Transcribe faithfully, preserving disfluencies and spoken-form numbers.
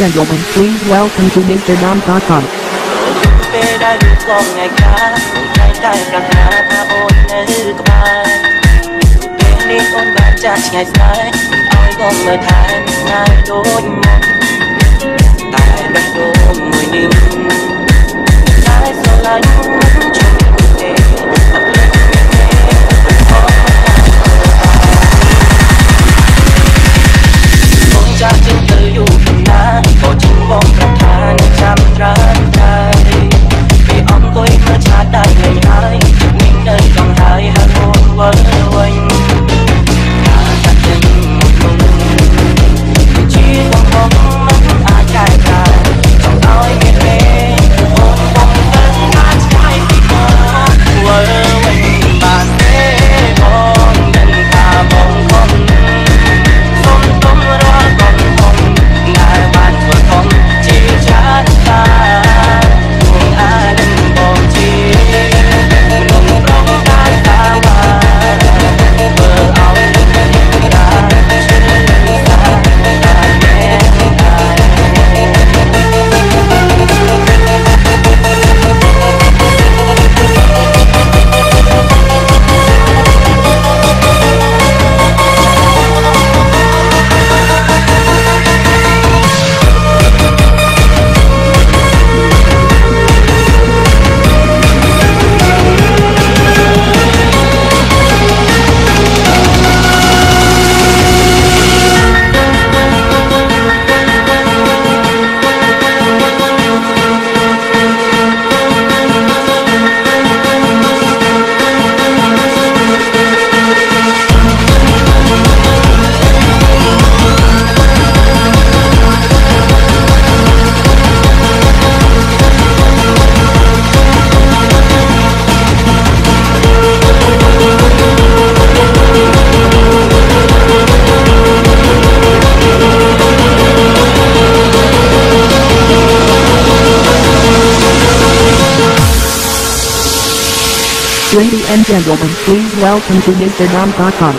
and gentlemen, please welcome to Mister Dom Cockon. Ladies and gentlemen, please welcome to Mister Dom Cockon.